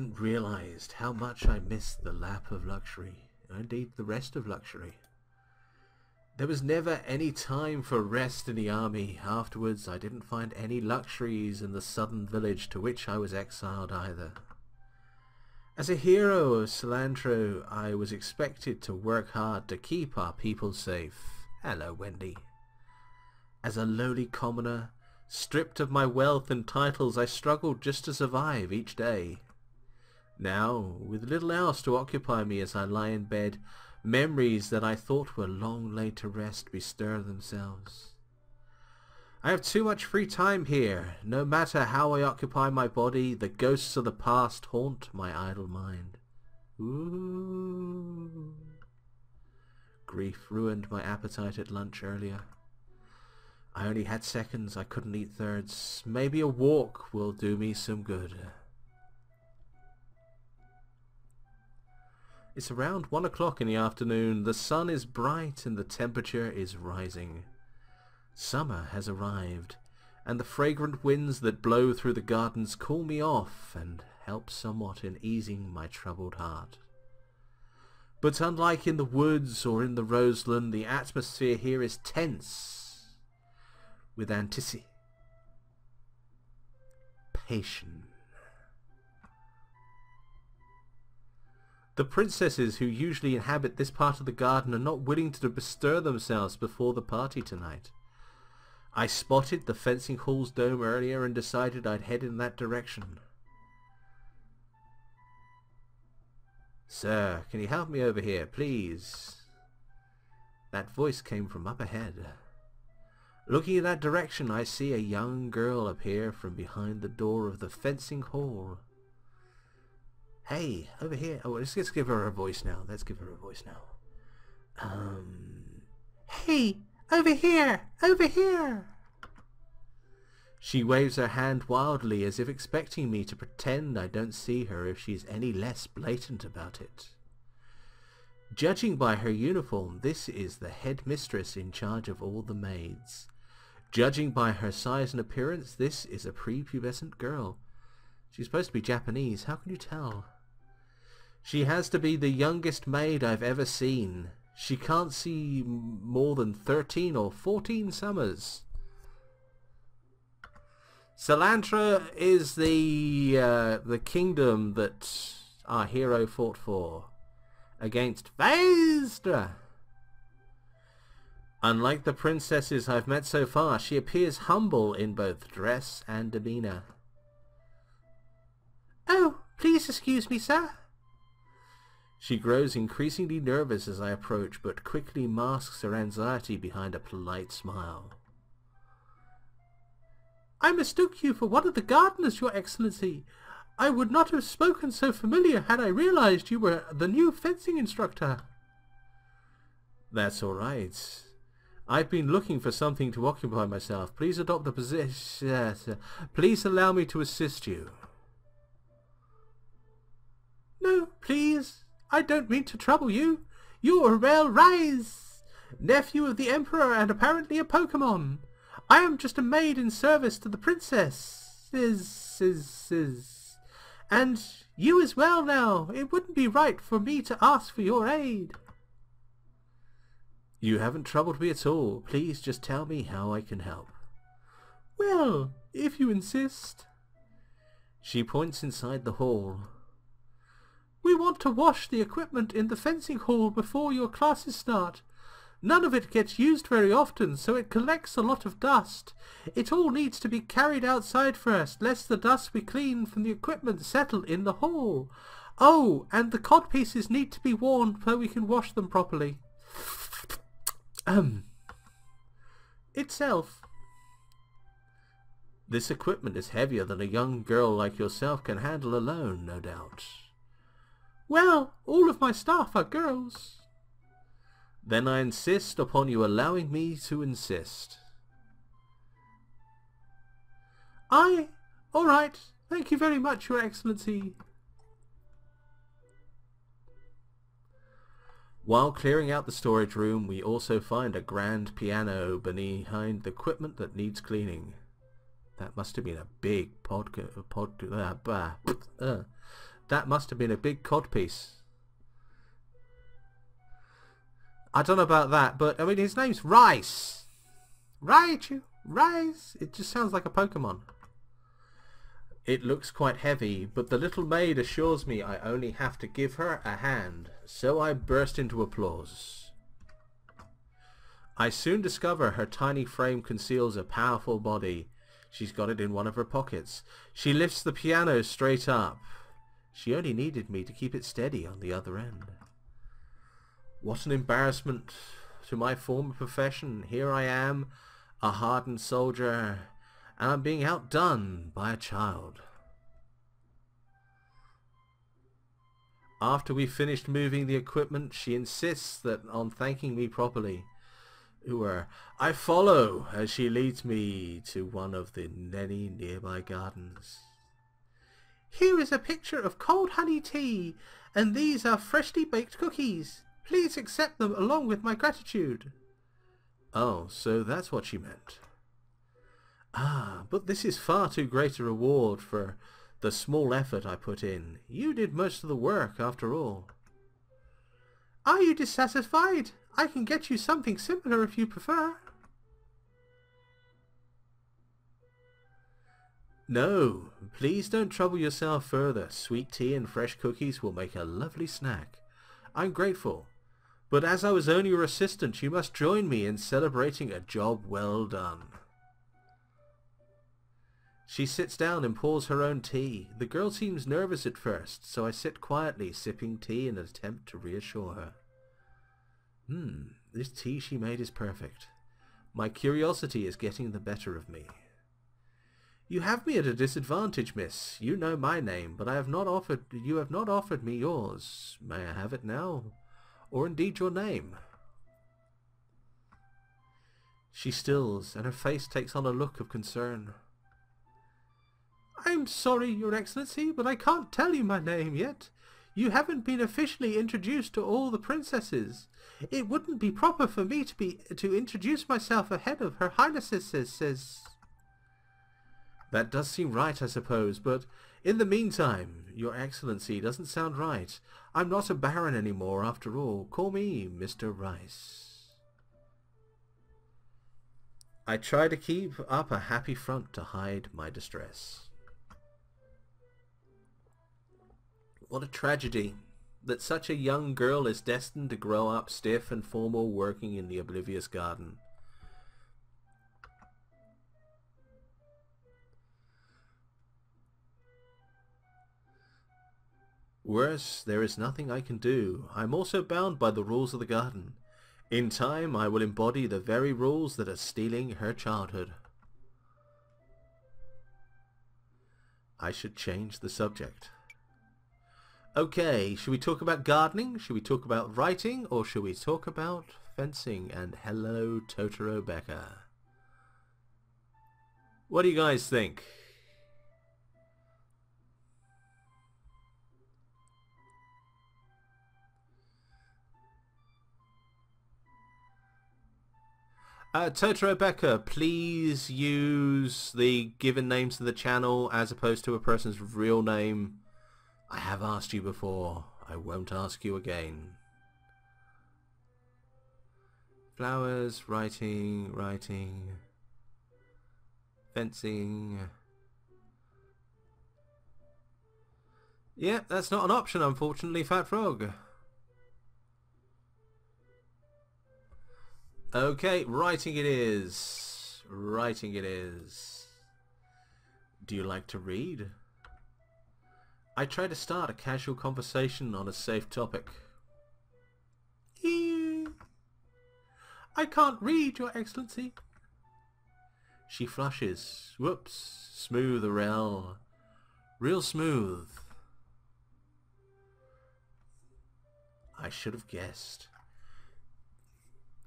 hadn't realized how much I missed the lap of luxury, and indeed the rest of luxury. There was never any time for rest in the army. Afterwards, I didn't find any luxuries in the southern village to which I was exiled either. As a hero of Cilantro, I was expected to work hard to keep our people safe. Hello, Wendy. As a lowly commoner, stripped of my wealth and titles, I struggled just to survive each day. Now, with little else to occupy me as I lie in bed, memories that I thought were long laid to rest bestir themselves. I have too much free time here. No matter how I occupy my body, the ghosts of the past haunt my idle mind. Ooh. Grief ruined my appetite at lunch earlier. I only had seconds. I couldn't eat thirds. Maybe a walk will do me some good. It's around 1 o'clock in the afternoon. The sun is bright and the temperature is rising. Summer has arrived, and the fragrant winds that blow through the gardens cool me off and help somewhat in easing my troubled heart. But unlike in the woods or in the Roseland, the atmosphere here is tense with anticipation. The princesses who usually inhabit this part of the garden are not willing to bestir themselves before the party tonight. I spotted the fencing hall's dome earlier and decided I'd head in that direction. Sir, can you help me over here, please? That voice came from up ahead. Looking in that direction, I see a young girl appear from behind the door of the fencing hall. Hey, over here. Oh, let's give her a voice now. Let's give her a voice now. Hey, over here! Over here! She waves her hand wildly as if expecting me to pretend I don't see her if she's any less blatant about it. Judging by her uniform, this is the headmistress in charge of all the maids. Judging by her size and appearance, this is a prepubescent girl. She's supposed to be Japanese. How can you tell? She has to be the youngest maid I've ever seen. She can't see more than 13 or 14 summers. Cilantro is the kingdom that our hero fought for against Faestra. Unlike the princesses I've met so far, she appears humble in both dress and demeanor. Oh, please excuse me, sir. She grows increasingly nervous as I approach, but quickly masks her anxiety behind a polite smile. I mistook you for one of the gardeners, Your Excellency. I would not have spoken so familiar had I realized you were the new fencing instructor. That's all right. I've been looking for something to occupy myself. Please adopt the position. Please allow me to assist you. No, please. I don't mean to trouble you. You're Irell, rise! Nephew of the Emperor and apparently a Pokemon. I am just a maid in service to the princesses. And you as well now. It wouldn't be right for me to ask for your aid. You haven't troubled me at all. Please just tell me how I can help. Well, if you insist. She points inside the hall. We want to wash the equipment in the fencing hall before your classes start. None of it gets used very often, so it collects a lot of dust. It all needs to be carried outside first, lest the dust we clean from the equipment settle in the hall. Oh, and the codpieces need to be worn so we can wash them properly. Itself. This equipment is heavier than a young girl like yourself can handle alone, no doubt. Well, all of my staff are girls. Then I insist upon you allowing me to insist. All right, thank you very much, Your Excellency. While clearing out the storage room, we also find a grand piano behind the equipment that needs cleaning. That must have been a big That must have been a big codpiece. I don't know about that, but I mean, his name's Rice. Raichu. Rice. It just sounds like a Pokemon. It looks quite heavy, but the little maid assures me I only have to give her a hand, so I burst into applause. I soon discover her tiny frame conceals a powerful body. She's got it in one of her pockets. She lifts the piano straight up. She only needed me to keep it steady on the other end. What an embarrassment to my former profession. Here I am, a hardened soldier, and I'm being outdone by a child. After we finished moving the equipment, she insists that on thanking me properly. I follow as she leads me to one of the many nearby gardens. Here is a picture of cold honey tea, and these are freshly baked cookies. Please accept them along with my gratitude. Oh, so that's what she meant. Ah, but this is far too great a reward for the small effort I put in. You did most of the work, after all. Are you dissatisfied? I can get you something similar if you prefer. No, please don't trouble yourself further. Sweet tea and fresh cookies will make a lovely snack. I'm grateful, but as I was only your assistant, you must join me in celebrating a job well done. She sits down and pours her own tea. The girl seems nervous at first, so I sit quietly sipping tea in an attempt to reassure her. This tea she made is perfect. My curiosity is getting the better of me. You have me at a disadvantage, miss. You know my name, but you have not offered me yours. May I have it now? Or indeed your name? She stills, and her face takes on a look of concern. I'm sorry, Your Excellency, but I can't tell you my name yet. You haven't been officially introduced to all the princesses. It wouldn't be proper for me to introduce myself ahead of Her Highnesses. That does seem right, I suppose, but in the meantime, Your Excellency doesn't sound right. I'm not a baron anymore, after all. Call me Mr. Rice. I try to keep up a happy front to hide my distress. What a tragedy that such a young girl is destined to grow up stiff and formal, working in the oblivious garden. Worse, there is nothing I can do. I'm also bound by the rules of the garden. In time, I will embody the very rules that are stealing her childhood. I should change the subject. Okay, should we talk about gardening? Should we talk about writing? Or should we talk about fencing? And hello, Totoro Becca. What do you guys think? Totoro Becca, please use the given names of the channel as opposed to a person's real name. I have asked you before. I won't ask you again. Flowers, writing, fencing. Yep, that's not an option, unfortunately, Fat Frog. Okay, writing it is. Do you like to read? I try to start a casual conversation on a safe topic. I can't read, Your Excellency. She flushes. Whoops. Smooth, Irell. Real smooth. I should have guessed.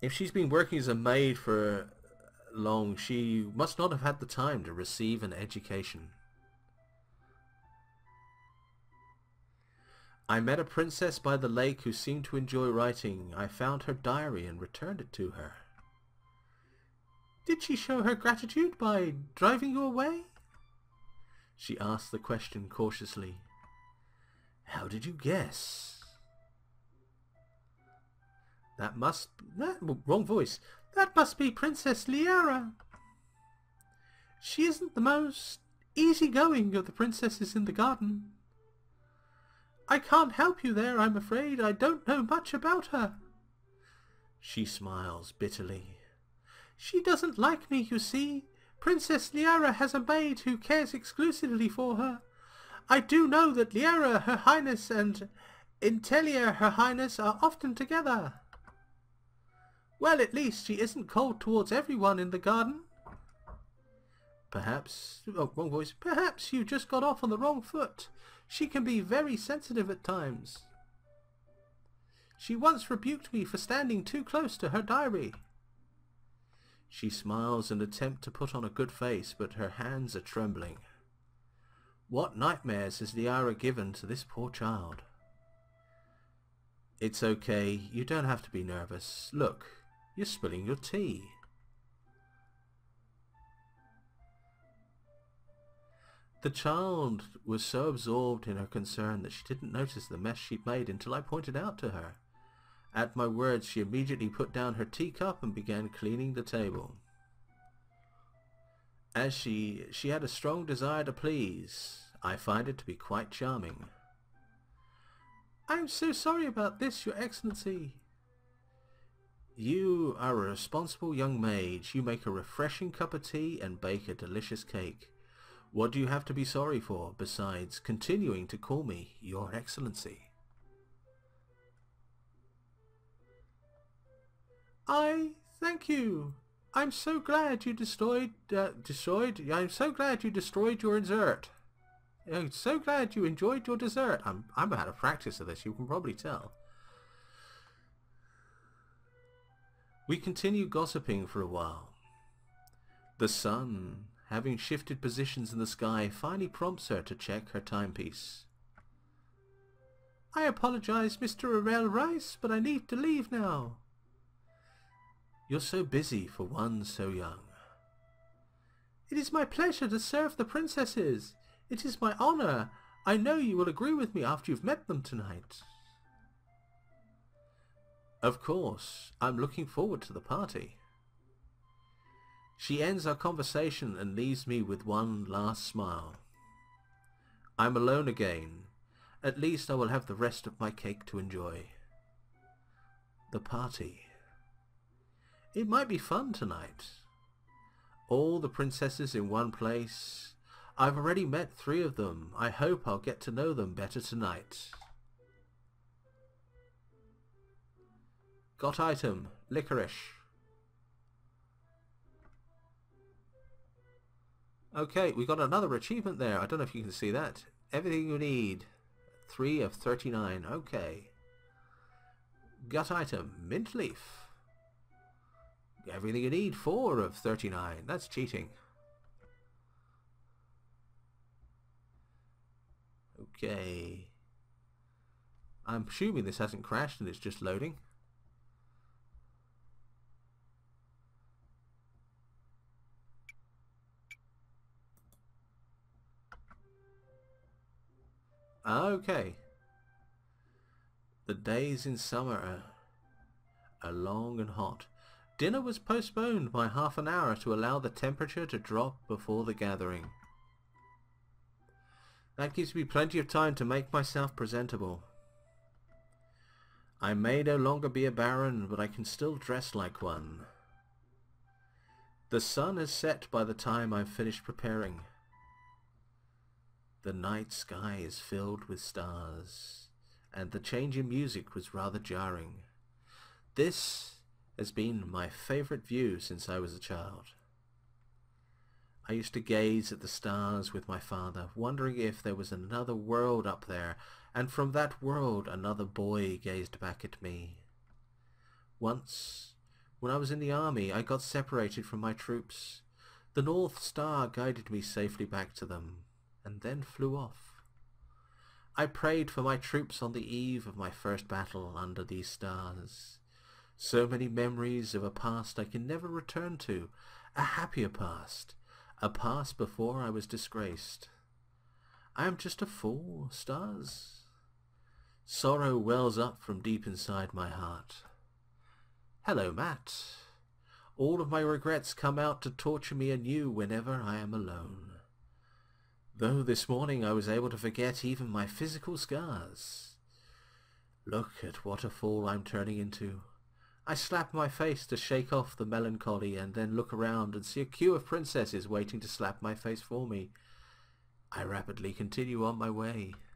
If she's been working as a maid for long, she must not have had the time to receive an education. I met a princess by the lake who seemed to enjoy writing. I found her diary and returned it to her. Did she show her gratitude by driving you away? She asked the question cautiously. How did you guess? That must... wrong voice. That must be Princess Liara. She isn't the most easygoing of the princesses in the garden. I can't help you there, I'm afraid. I don't know much about her. She smiles bitterly. She doesn't like me, you see. Princess Liara has a maid who cares exclusively for her. I do know that Liara, Her Highness, and Intelia, Her Highness, are often together. Well, at least she isn't cold towards everyone in the garden. Perhaps... oh, wrong voice. Perhaps you just got off on the wrong foot. She can be very sensitive at times. She once rebuked me for standing too close to her diary. She smiles in an attempt to put on a good face, but her hands are trembling. What nightmares has Liara given to this poor child? It's okay, you don't have to be nervous. Look, you're spilling your tea. The child was so absorbed in her concern that she didn't notice the mess she'd made until I pointed out to her. At my words, she immediately put down her teacup and began cleaning the table. As she had a strong desire to please. I find it to be quite charming. I'm so sorry about this, Your Excellency. You are a responsible young maid. You make a refreshing cup of tea and bake a delicious cake. What do you have to be sorry for, besides continuing to call me Your Excellency? I thank you. I'm so glad you destroyed your dessert. I'm so glad you enjoyed your dessert. I'm out of practice of this, you can probably tell. We continue gossiping for a while. The sun, having shifted positions in the sky, finally prompts her to check her timepiece. I apologize, Mr. Irell Rice, but I need to leave now. You're so busy for one so young. It is my pleasure to serve the princesses. It is my honour. I know you will agree with me after you've met them tonight. Of course, I'm looking forward to the party. She ends our conversation and leaves me with one last smile. I'm alone again. At least I will have the rest of my cake to enjoy. The party. It might be fun tonight. All the princesses in one place. I've already met 3 of them. I hope I'll get to know them better tonight. Got item, licorice. Okay, we got another achievement there. I don't know if you can see that. Everything you need. 3 of 39. Okay. Gut item, mint leaf. Everything you need, 4 of 39. That's cheating. Okay. I'm assuming this hasn't crashed and it's just loading. Okay. The days in summer are long and hot. Dinner was postponed by half an hour to allow the temperature to drop before the gathering. That gives me plenty of time to make myself presentable. I may no longer be a baron, but I can still dress like one. The sun has set by the time I've finished preparing. The night sky is filled with stars, and the change in music was rather jarring. This has been my favourite view since I was a child. I used to gaze at the stars with my father, wondering if there was another world up there, and from that world another boy gazed back at me. Once, when I was in the army, I got separated from my troops. The North Star guided me safely back to them, and then flew off. I prayed for my troops on the eve of my first battle under these stars. So many memories of a past I can never return to, a happier past, a past before I was disgraced. I am just a fool, stars. Sorrow wells up from deep inside my heart. Hello, Matt. All of my regrets come out to torture me anew whenever I am alone. Though this morning I was able to forget even my physical scars. Look at what a fool I'm turning into. I slap my face to shake off the melancholy and then look around and see a queue of princesses waiting to slap my face for me. I rapidly continue on my way.